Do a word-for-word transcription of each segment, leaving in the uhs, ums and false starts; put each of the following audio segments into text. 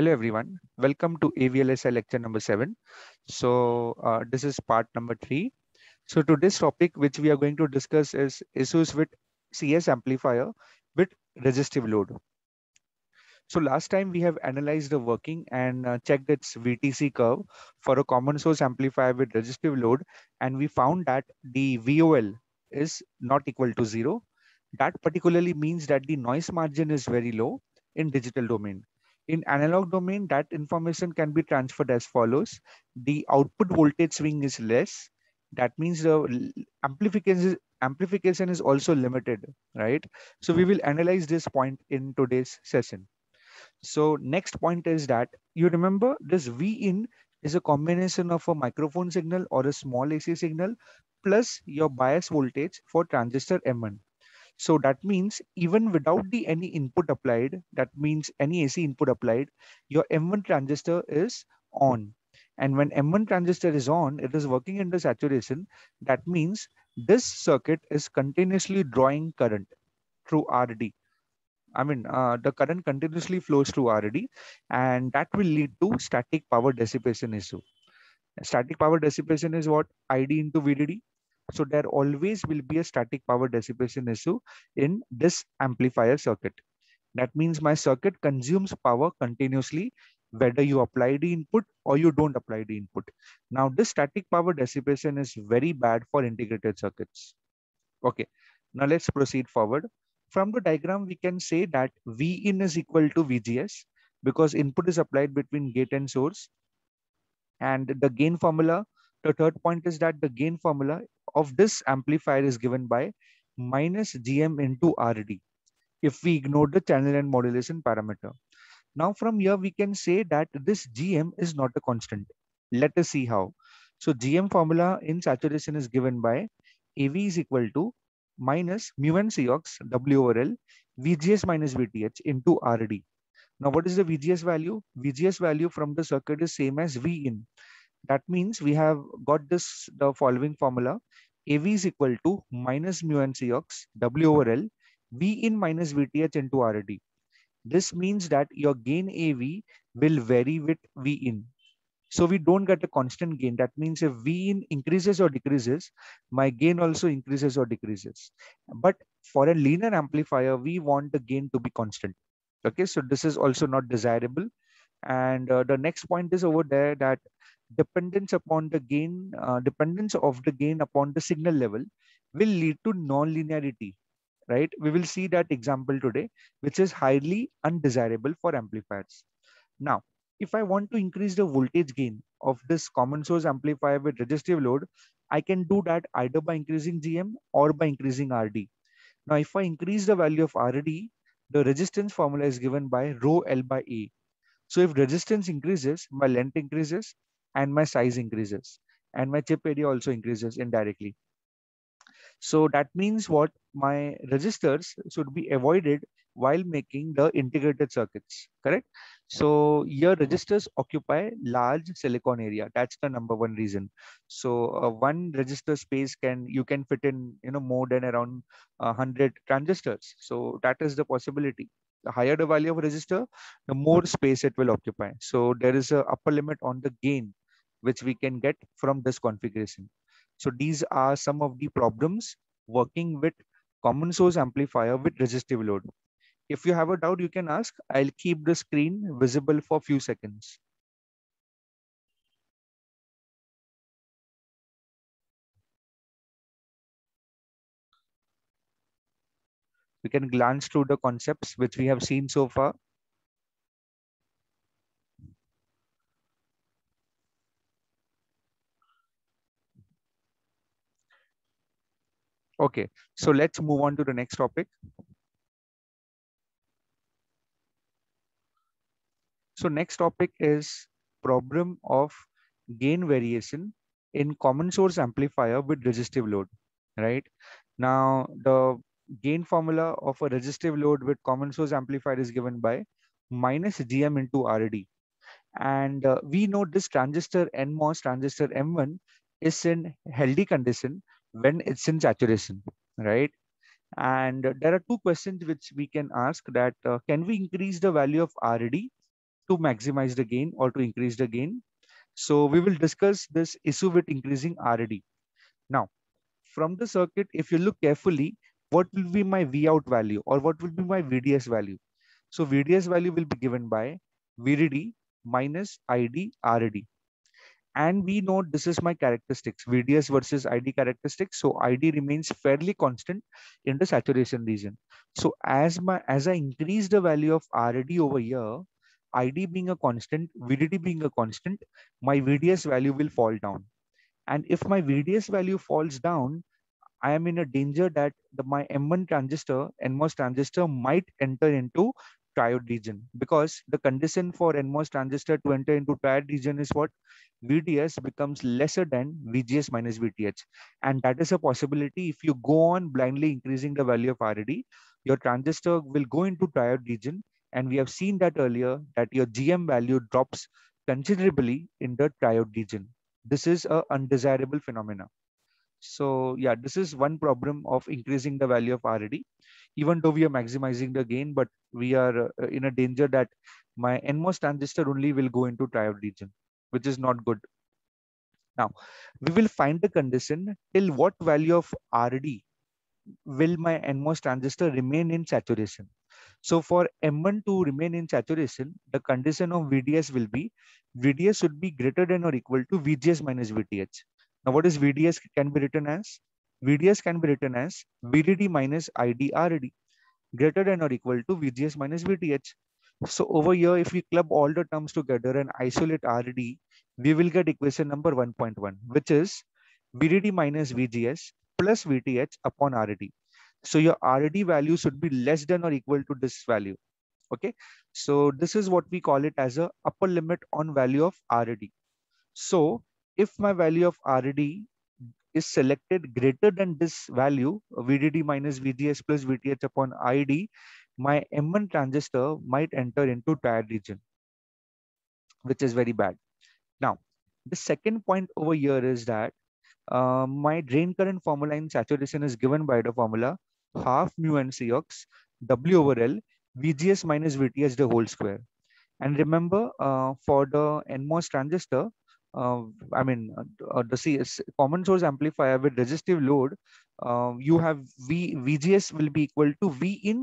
Hello everyone, welcome to A V L S I lecture number seven. So uh, this is part number three. So today's topic which we are going to discuss is issues with C S amplifier with resistive load. So last time we have analyzed the working and uh, checked its V T C curve for a common source amplifier with resistive load, and we found that the V O L is not equal to zero. That particularly means that the noise margin is very low in digital domain. In analog domain, that information can be transferred as follows. The output voltage swing is less. That means the amplification, amplification is also limited, right? So we will analyze this point in today's session. So next point is that you remember this Vin is a combination of a microphone signal or a small A C signal plus your bias voltage for transistor M one. So that means even without the any input applied, that means any A C input applied, your M one transistor is on. And when M one transistor is on, it is working in the saturation. That means this circuit is continuously drawing current through R D. I mean, uh, the current continuously flows through R D, and that will lead to static power dissipation issue. Static power dissipation is what? I D into V D D. So there always will be a static power dissipation issue in this amplifier circuit. That means my circuit consumes power continuously, whether you apply the input or you don't apply the input. Now this static power dissipation is very bad for integrated circuits. Okay, now let's proceed forward. From the diagram, we can say that Vin is equal to V G S because input is applied between gate and source. And the gain formula, the third point is that the gain formula of this amplifier is given by minus G M into R D if we ignore the channel and modulation parameter. Now from here we can say that this G M is not a constant. Let us see how. So G M formula in saturation is given by A V is equal to minus mu n T ox W over L V G S minus V T H into R D. Now what is the V G S value? V G S value from the circuit is same as Vin. That means we have got this the following formula. A V is equal to minus mu n C ox W over L V in minus V T H into R D. This means that your gain A V will vary with V in. So we don't get a constant gain. That means if V in increases or decreases, my gain also increases or decreases. But for a linear amplifier, we want the gain to be constant. Okay, so this is also not desirable. And uh, the next point is over there that dependence upon the gain, uh, dependence of the gain upon the signal level will lead to non-linearity, right? We will see that example today, which is highly undesirable for amplifiers. Now, if I want to increase the voltage gain of this common source amplifier with resistive load, I can do that either by increasing G M or by increasing R D. Now, if I increase the value of R D, the resistance formula is given by rho L by A. So if resistance increases, my length increases, and my size increases, and my chip area also increases indirectly. So that means what? My resistors should be avoided while making the integrated circuits, correct? So your resistors occupy large silicon area. That's the number one reason. So uh, one resistor space can, you can fit in, you know, more than around uh, one hundred transistors. So that is the possibility. The higher the value of resistor, the more space it will occupy. So there is an upper limit on the gain which we can get from this configuration. So these are some of the problems working with common source amplifier with resistive load. If you have a doubt, you can ask. I'll keep the screen visible for a few seconds. We can glance through the concepts which we have seen so far. Okay, so let's move on to the next topic. So next topic is problem of gain variation in common source amplifier with resistive load, right? Now the gain formula of a resistive load with common source amplifier is given by minus G M into R D. And uh, we know this transistor N MOS, transistor M one is in healthy condition when it's in saturation, right? And uh, there are two questions which we can ask that uh, can we increase the value of R D to maximize the gain or to increase the gain. So we will discuss this issue with increasing R D. Now, from the circuit, if you look carefully, what will be my Vout value or what will be my V D S value? So V D S value will be given by V D D minus I D R D. And we know this is my characteristics, V D S versus I D characteristics. So I D remains fairly constant in the saturation region. So as my as I increase the value of R D over here, I D being a constant, V D D being a constant, my V D S value will fall down. And if my V D S value falls down, I am in a danger that the, my M one transistor, N MOS transistor might enter into triode region, because the condition for N MOS transistor to enter into triode region is what? V D S becomes lesser than V G S minus V T H. And that is a possibility. If you go on blindly increasing the value of R D, your transistor will go into triode region. And we have seen that earlier, that your G M value drops considerably in the triode region. This is an undesirable phenomena. So yeah, this is one problem of increasing the value of R D. Even though we are maximizing the gain, but we are in a danger that my N MOS transistor only will go into triode region, which is not good. Now, we will find the condition till what value of R D will my N MOS transistor remain in saturation. So for M one to remain in saturation, the condition of V D S will be, V D S should be greater than or equal to V G S minus V T H. Now what is V D S can be written as? V D S can be written as V D D minus I D R D, greater than or equal to V G S minus V T H. So over here, if we club all the terms together and isolate R D, we will get equation number one point one, which is V D D minus V G S plus V T H upon R D. So your R D value should be less than or equal to this value. Okay. So this is what we call it as a upper limit on value of R D. So if my value of R D is selected greater than this value, V D D minus V G S plus V T H upon I D, my M one transistor might enter into triode region, which is very bad. Now, the second point over here is that uh, my drain current formula in saturation is given by the formula half mu n C ox W over L V G S minus V T H the whole square. And remember, uh, for the N MOS transistor, Uh, I mean, uh, the C S common source amplifier with resistive load, uh, you have V, VGS will be equal to V in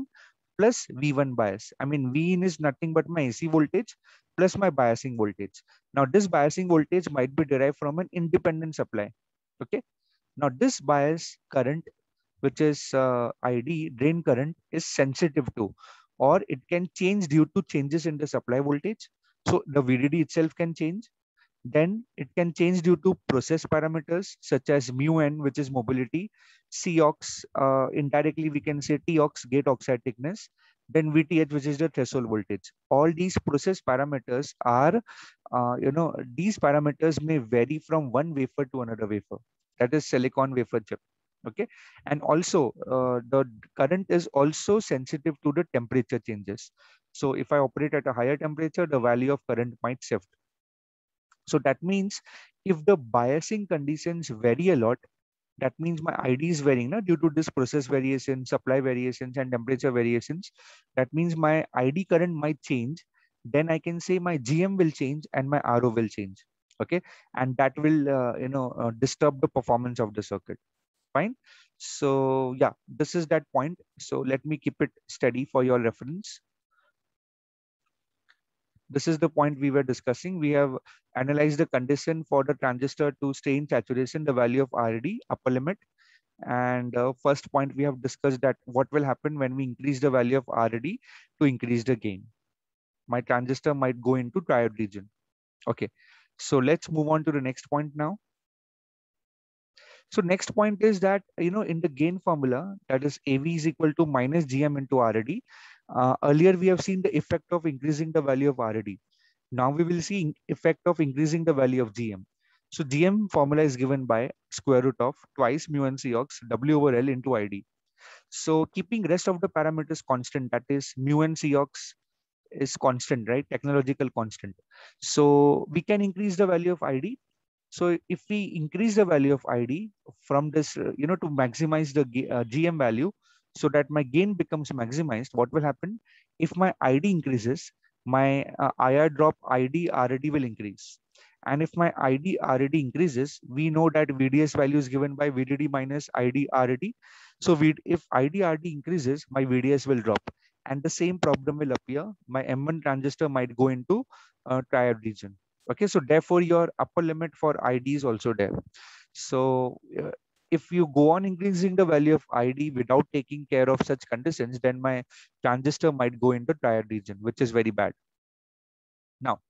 plus V one bias. I mean, V in is nothing but my A C voltage plus my biasing voltage. Now, this biasing voltage might be derived from an independent supply. Okay. Now, this bias current, which is uh, I D, drain current, is sensitive to, or it can change due to changes in the supply voltage. So, the V D D itself can change. Then it can change due to process parameters such as mu n, which is mobility, C ox, uh, indirectly we can say T ox, gate oxide thickness, then V T H, which is the threshold voltage. All these process parameters are, uh, you know, these parameters may vary from one wafer to another wafer. That is silicon wafer chip. Okay. And also uh, the current is also sensitive to the temperature changes. So if I operate at a higher temperature, the value of current might shift. So that means if the biasing conditions vary a lot, that means my I D is varying now due to this process variation, supply variations, and temperature variations. That means my I D current might change. Then I can say my G M will change and my R O will change. Okay, and that will uh, you know uh, disturb the performance of the circuit. Fine. So yeah, this is that point. So let me keep it steady for your reference. This is the point we were discussing. We have analyzed the condition for the transistor to stay in saturation, the value of R D, upper limit. And uh, first point we have discussed that what will happen when we increase the value of R D to increase the gain. My transistor might go into triode region. Okay, so let's move on to the next point now. So next point is that, you know, in the gain formula, that is A V is equal to minus G M into R D. Uh, earlier, we have seen the effect of increasing the value of R D. Now we will see effect of increasing the value of G M. So G M formula is given by square root of twice mu n C ox W over L into I D. So keeping rest of the parameters constant, that is mu n C ox is constant, right? Technological constant. So we can increase the value of I D. So if we increase the value of I D from this, you know, to maximize the uh, G M value so that my gain becomes maximized, what will happen? If my I D increases, my uh, I R drop I D R D will increase. And if my I D R D increases, we know that V D S value is given by V D D minus I D R D. So we, if I D R D increases, my V D S will drop. And the same problem will appear. My M one transistor might go into uh, triode region. Okay, so therefore your upper limit for I D is also there. So uh, if you go on increasing the value of I D without taking care of such conditions, then my transistor might go into triode region, which is very bad. Now,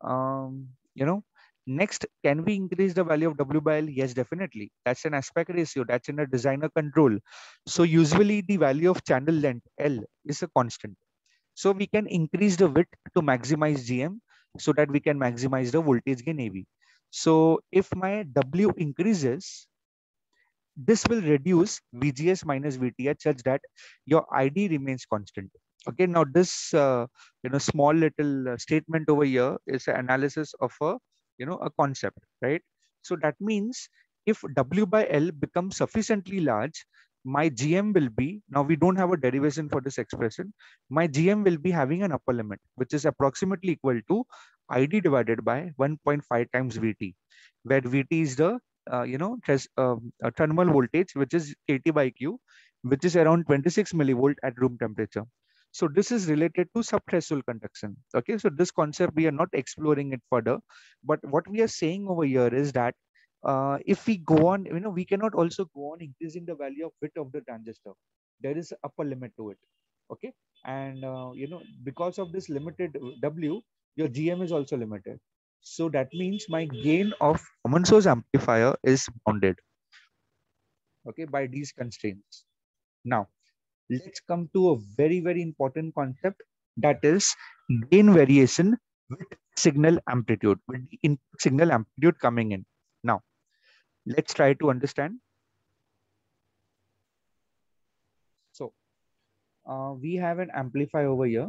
um, you know, next, can we increase the value of W by L? Yes, definitely. That's an aspect ratio. That's in a designer control. So usually the value of channel length L is a constant. So we can increase the width to maximize G M so that we can maximize the voltage gain A V. So if my W increases, this will reduce V G S minus V T H such that your I D remains constant. Okay, now this uh, you know small little statement over here is an analysis of a you know a concept, right? So that means if W by L becomes sufficiently large, my G M will be, now we don't have a derivation for this expression, my G M will be having an upper limit which is approximately equal to I D divided by one point five times V T, where V T is the Uh, you know, has, uh, a thermal voltage, which is kT by q, which is around twenty-six millivolt at room temperature. So this is related to subthreshold conduction. Okay, so this concept, we are not exploring it further. But what we are saying over here is that uh, if we go on, you know, we cannot also go on increasing the value of width of the transistor. There is an upper limit to it. Okay, and uh, you know, because of this limited W, your G M is also limited. So that means my gain of common source amplifier is bounded, okay, by these constraints. Now, let's come to a very, very important concept, that is gain variation with signal amplitude, with the input signal amplitude coming in. Now, let's try to understand. So, uh, we have an amplifier over here,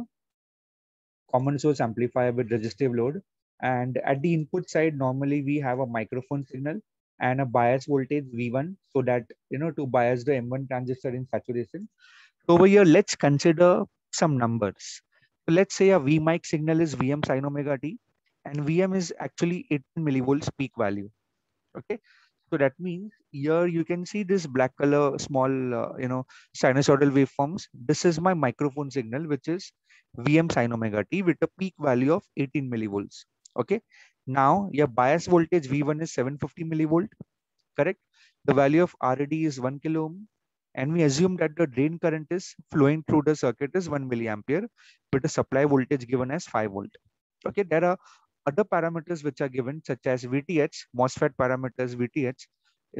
common source amplifier with resistive load. And at the input side, normally we have a microphone signal and a bias voltage V one, so that, you know, to bias the M one transistor in saturation. So over here, let's consider some numbers. So let's say a V mic signal is Vm sin omega t, and Vm is actually eighteen millivolts peak value. Okay, so that means here you can see this black color small, uh, you know, sinusoidal waveforms. This is my microphone signal, which is Vm sin omega t with a peak value of eighteen millivolts. Okay, now your bias voltage V one is seven hundred fifty millivolt, correct? The value of R D is one kilo ohm, and we assume that the drain current is flowing through the circuit is one milliampere with a supply voltage given as five volt. Okay, there are other parameters which are given, such as V T H, MOSFET parameters. V T H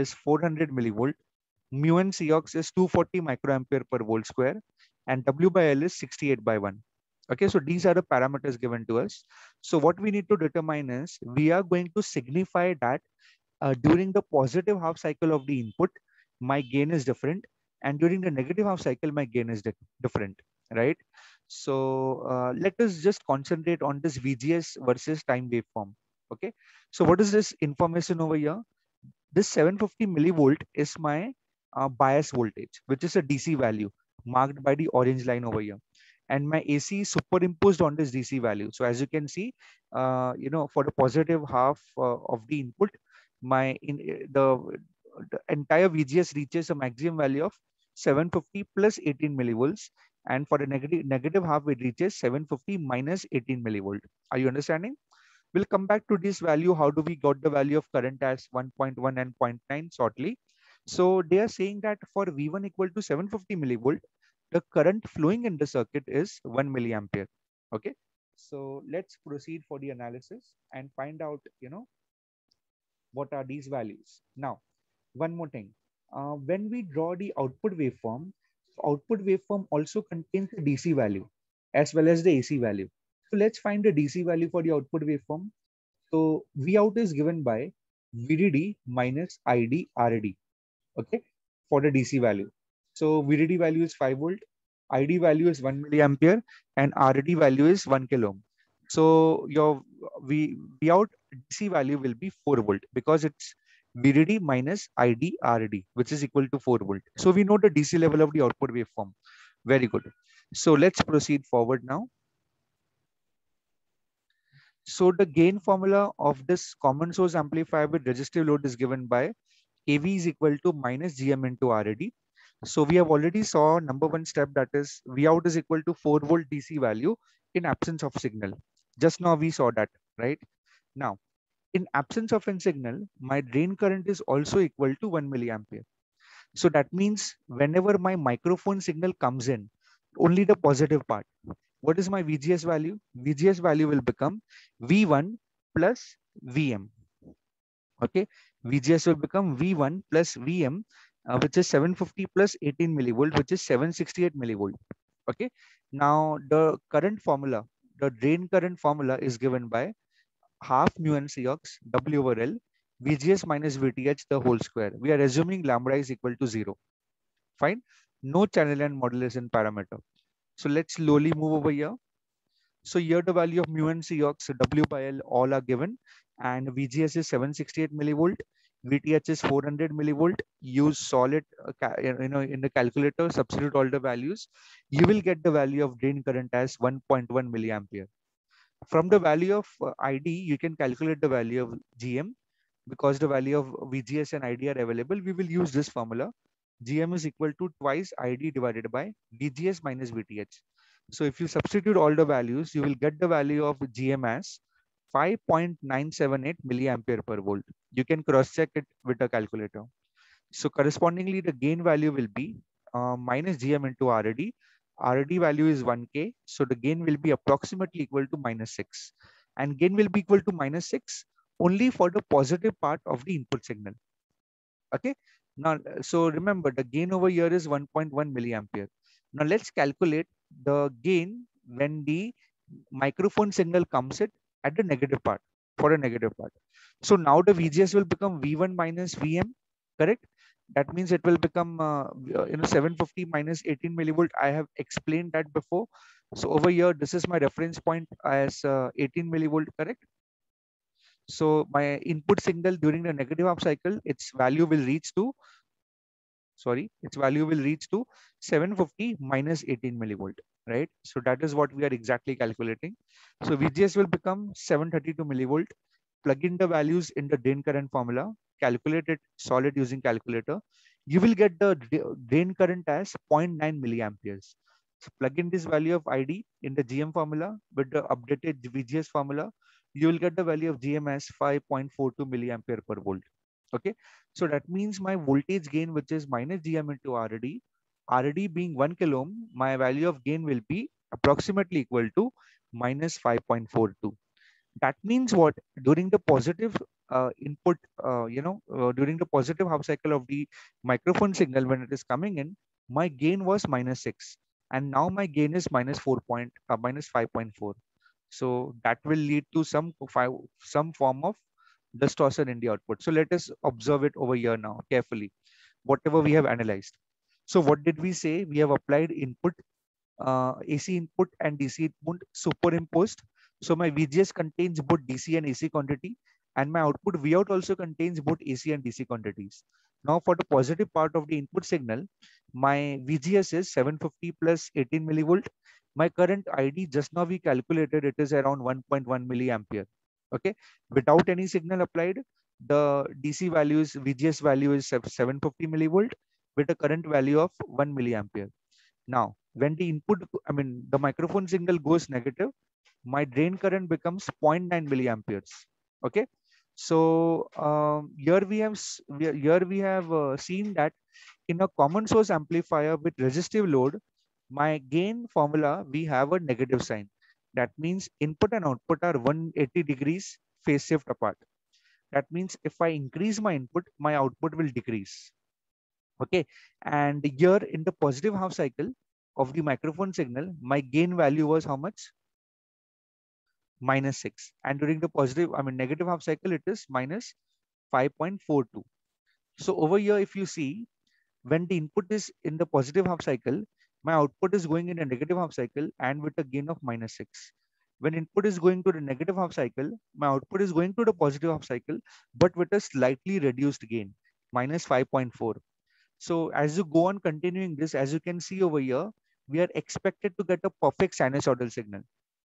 is four hundred millivolt, mu n T ox is two hundred forty microampere per volt square, and W by L is sixty-eight by one. Okay, so these are the parameters given to us. So what we need to determine is, we are going to signify that uh, during the positive half cycle of the input, my gain is different, and during the negative half cycle, my gain is different, right? So uh, let us just concentrate on this V G S versus time waveform. Okay, so what is this information over here? This seven hundred fifty millivolt is my uh, bias voltage, which is a D C value marked by the orange line over here. And my A C is superimposed on this D C value. So as you can see, uh, you know, for the positive half uh, of the input, my in the, the entire V G S reaches a maximum value of seven hundred fifty plus eighteen millivolts, and for the negative negative half, it reaches seven hundred fifty minus eighteen millivolt. Are you understanding? We'll come back to this value. How do we got the value of current as one point one and zero point nine shortly? So they are saying that for V one equal to seven hundred fifty millivolt, the current flowing in the circuit is one milliampere. Okay, so let's proceed for the analysis and find out, you know, what are these values. Now, one more thing, uh, when we draw the output waveform, output waveform also contains the D C value as well as the A C value. So let's find the D C value for the output waveform. So Vout is given by V D D minus I D R D, okay, for the D C value. So V D D value is five volt, I D value is one milliampere, and R D value is one kilo ohm. So your V Vout D C value will be four volt, because it's V D D minus I D R D, which is equal to four volt. So we know the D C level of the output waveform. Very good. So let's proceed forward now. So the gain formula of this common source amplifier with resistive load is given by A V is equal to minus G M into R D. So we have already saw number one step, that is Vout is equal to four volt D C value in absence of signal. Just now we saw that, right? Now, in absence of a signal, my drain current is also equal to one milliampere. So that means whenever my microphone signal comes in, only the positive part. What is my V G S value? V G S value will become V one plus Vm. Okay, V G S will become V one plus Vm, uh, which is seven fifty plus eighteen millivolt, which is seven sixty-eight millivolt. Okay, now the current formula, the drain current formula is given by half mu n T ox W over L V G S minus V T H the whole square. We are assuming lambda is equal to zero. Fine, no channel and modulation parameter. So let's slowly move over here. So here the value of mu n C ox W by L all are given, and V G S is seven sixty-eight millivolt, V T H is four hundred millivolt. Use solid, uh, you know, in the calculator, substitute all the values. You will get the value of drain current as one point one milliampere. From the value of uh, I D, you can calculate the value of G M, because the value of V G S and I D are available. We will use this formula. G M is equal to twice I D divided by V G S minus V T H. So if you substitute all the values, you will get the value of G M as five point nine seven eight milliampere per volt. You can cross-check it with a calculator. So correspondingly, the gain value will be uh, minus G M into R D. R D value is one K. So the gain will be approximately equal to minus six. And gain will be equal to minus six only for the positive part of the input signal. Okay. Now, so remember the gain over here is one point one milliampere. Now let's calculate the gain when the microphone signal comes in at the negative part, for a negative part. So now the V G S will become V one minus Vm, correct? That means it will become uh, you know, seven fifty minus eighteen millivolt. I have explained that before. So over here, this is my reference point as uh, eighteen millivolt, correct? So my input signal during the negative half cycle, its value will reach to, sorry, its value will reach to seven fifty minus eighteen millivolt, right? So that is what we are exactly calculating. So V G S will become seven thirty-two millivolt. Plug in the values in the drain current formula, calculate it solid using calculator. You will get the drain current as zero point nine milliamperes. So plug in this value of I D in the G M formula with the updated V G S formula. You will get the value of G M as five point four two milliampere per volt. Okay, so that means my voltage gain, which is minus G M into R D, R D being one kilo ohm, my value of gain will be approximately equal to minus five point four two. That means what? During the positive uh, input, uh, you know, uh, during the positive half cycle of the microphone signal when it is coming in, my gain was minus six, and now my gain is minus four point, uh, minus five point four. So that will lead to some five, some form of distortion in the output. So let us observe it over here now carefully, whatever we have analyzed. So what did we say? We have applied input, uh, A C input and D C input superimposed. So my V G S contains both D C and A C quantity, and my output Vout also contains both A C and D C quantities. Now for the positive part of the input signal, my V G S is seven fifty plus eighteen millivolt. My current I D, just now we calculated, it is around one point one milliampere. Okay, without any signal applied, the D C values, V G S value is seven fifty millivolt with a current value of one milliampere. Now, when the input, I mean, the microphone signal goes negative, my drain current becomes zero point nine milliamperes. Okay, so um, here we have here we have uh, seen that in a common source amplifier with resistive load, my gain formula, we have a negative sign. That means input and output are one hundred eighty degrees phase shift apart. That means if I increase my input, my output will decrease. Okay. And here in the positive half cycle of the microphone signal, my gain value was how much? Minus six. And during the positive, I mean negative half cycle, it is minus five point four two. So over here, if you see, when the input is in the positive half cycle, my output is going in a negative half cycle and with a gain of minus six. When input is going to the negative half cycle, my output is going to the positive half cycle, but with a slightly reduced gain, minus five point four. So as you go on continuing this, as you can see over here, we are expected to get a perfect sinusoidal signal.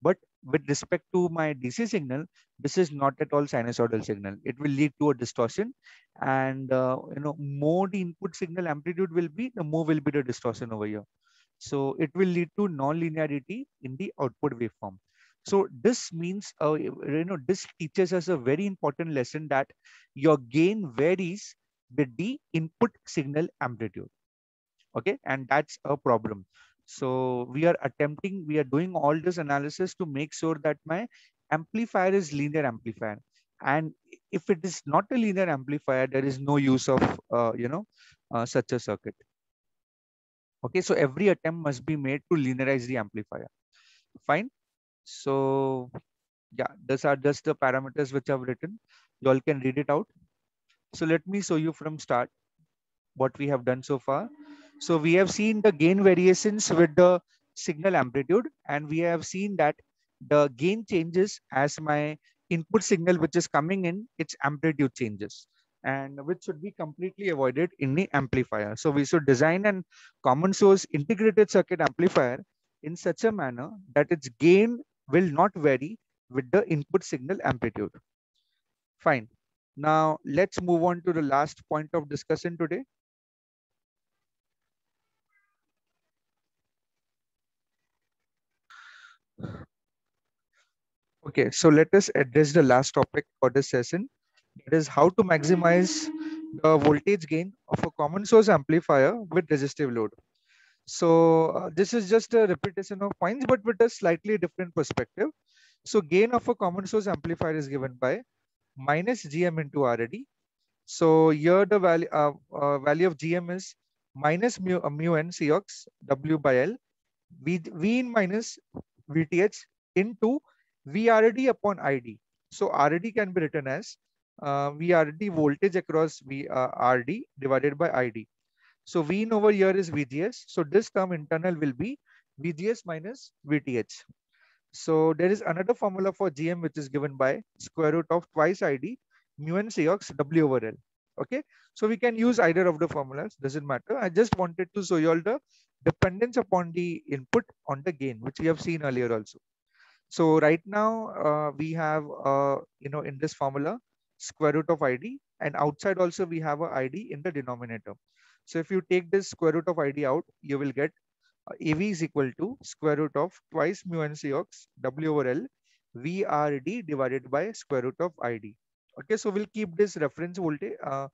But with respect to my D C signal, this is not at all sinusoidal signal. It will lead to a distortion, and uh, you know, more the input signal amplitude will be, the more will be the distortion over here. So it will lead to non-linearity in the output waveform. So this means, uh, you know, this teaches us a very important lesson that your gain varies with the input signal amplitude. Okay, and that's a problem. So we are attempting, we are doing all this analysis to make sure that my amplifier is linear amplifier. And if it is not a linear amplifier, there is no use of, uh, you know, uh, such a circuit. Okay, so every attempt must be made to linearize the amplifier. Fine. So yeah, these are just the parameters which I've written. You all can read it out. So let me show you from start what we have done so far. So we have seen the gain variations with the signal amplitude, and we have seen that the gain changes as my input signal which is coming in, its amplitude changes, and which should be completely avoided in the amplifier. So we should design a common source integrated circuit amplifier in such a manner that its gain will not vary with the input signal amplitude. Fine. Now let's move on to the last point of discussion today. Okay, so let us address the last topic for this session. That is how to maximize the voltage gain of a common source amplifier with resistive load. So uh, this is just a repetition of points, but with a slightly different perspective. So gain of a common source amplifier is given by minus G M into R D. So here the value, uh, uh, value of G M is minus mu, uh, mu n C ox W by L, V, V in minus V T H into V R D upon I D. So R D can be written as uh, V R D voltage across V, uh, R D divided by I D. So Vin over here is V G S. So this term internal will be V G S minus V T H. So there is another formula for G M which is given by square root of twice I D mu n C ox W over L. Okay. So we can use either of the formulas. Doesn't matter. I just wanted to show you all the dependence upon the input on the gain, which we have seen earlier also. So right now uh, we have, uh, you know, in this formula, square root of I D, and outside also we have a I D in the denominator. So if you take this square root of I D out, you will get uh, A V is equal to square root of twice mu n C ox W over L V R D divided by square root of I D. Okay, so we'll keep this reference voltage, uh,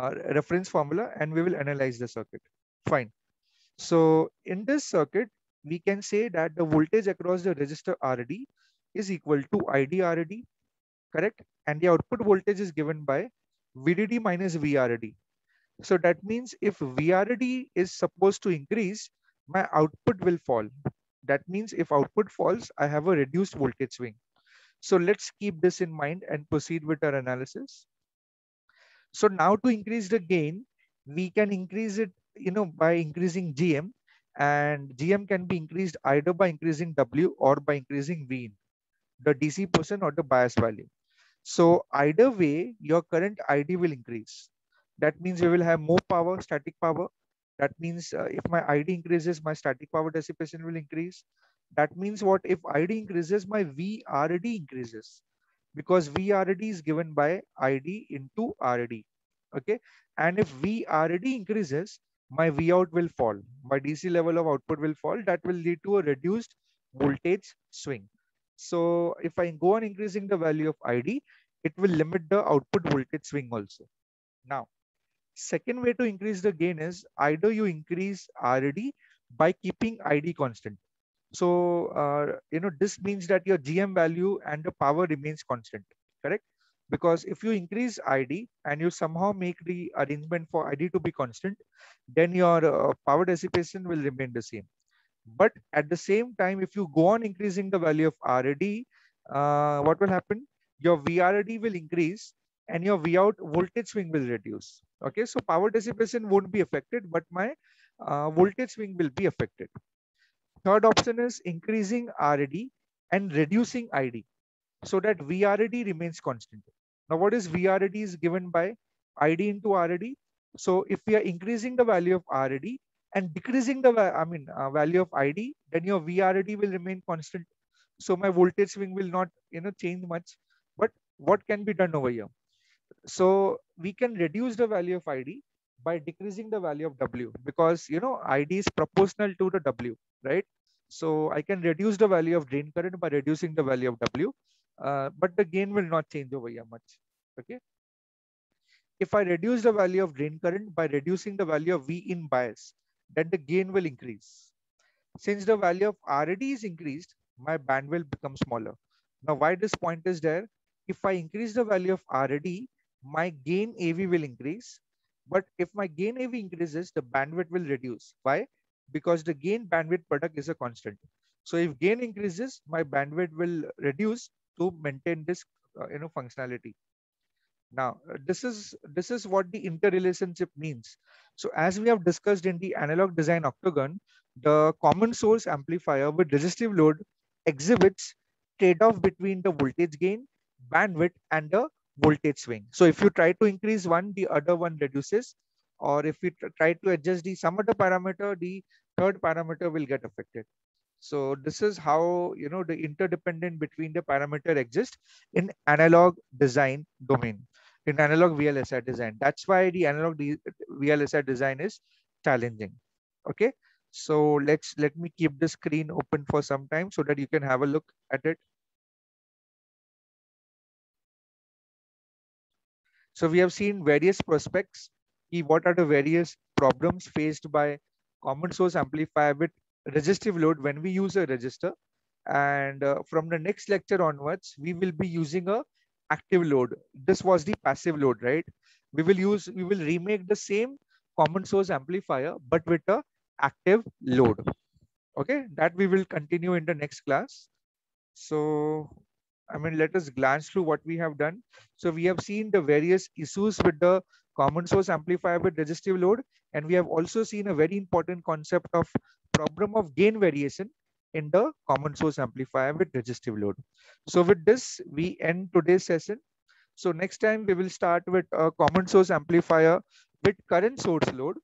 uh, reference formula, and we will analyze the circuit. Fine. So in this circuit, we can say that the voltage across the resistor R D is equal to I D R D, correct? And the output voltage is given by V D D minus V R D. So that means if V R D is supposed to increase, my output will fall. That means if output falls, I have a reduced voltage swing. So let's keep this in mind and proceed with our analysis. So now to increase the gain, we can increase it, you know, by increasing G M. And G M can be increased either by increasing W or by increasing Vin, the D C portion or the bias value. So either way, your current I D will increase. That means we will have more power, static power. That means uh, if my I D increases, my static power dissipation will increase. That means what? If I D increases, my V R D increases, because V R D is given by I D into R D. Okay. And if V R D increases, my Vout will fall, my D C level of output will fall. That will lead to a reduced voltage swing. So if I go on increasing the value of I D, it will limit the output voltage swing also. Now, second way to increase the gain is either you increase R D by keeping I D constant. So, uh, you know, this means that your G M value and the power remains constant, correct? Because if you increase I D and you somehow make the arrangement for I D to be constant, then your uh, power dissipation will remain the same. But at the same time, if you go on increasing the value of R D, uh, what will happen? Your V R D will increase and your Vout voltage swing will reduce. Okay, so power dissipation won't be affected, but my uh, voltage swing will be affected. Third option is increasing R D and reducing I D, so that V R D remains constant. Now what is V R D is given by I D into R D. So if we are increasing the value of R D and decreasing the I mean, uh, value of I D, then your V R D will remain constant. so my voltage swing will not you know change much. But what can be done over here? So we can reduce the value of I D by decreasing the value of W, because you know I D is proportional to the W, right? So I can reduce the value of drain current by reducing the value of W, uh, but the gain will not change over here much. Okay. If I reduce the value of drain current by reducing the value of V in bias, then the gain will increase. Since the value of R D is increased, my band will become smaller. Now, why this point is there? If I increase the value of R D, my gain A V will increase. But if my gain A V increases, the bandwidth will reduce. Why? Because the gain bandwidth product is a constant. So if gain increases, my bandwidth will reduce to maintain this uh, you know, functionality. Now, this is, this is what the interrelationship means. So as we have discussed in the analog design octagon, the common source amplifier with resistive load exhibits trade-off between the voltage gain, bandwidth, and the voltage swing. So if you try to increase one, the other one reduces, or if we try to adjust the some other parameter, the third parameter will get affected. So this is how you know the interdependent between the parameter exists in analog design domain, in analog V L S I design. That's why the analog V L S I design is challenging. Okay, so let's let me keep the screen open for some time so that you can have a look at it. So we have seen various prospects. What are the various problems faced by common source amplifier with resistive load when we use a resistor? And uh, from the next lecture onwards, we will be using a active load. This was the passive load, right? We will use, we will remake the same common source amplifier, but with a active load. Okay, that we will continue in the next class. So, I mean, let us glance through what we have done. So we have seen the various issues with the common source amplifier with resistive load. And we have also seen a very important concept of problem of gain variation in the common source amplifier with resistive load. So with this, we end today's session. So next time we will start with a common source amplifier with current source load.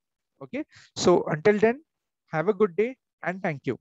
Okay. So until then, have a good day and thank you.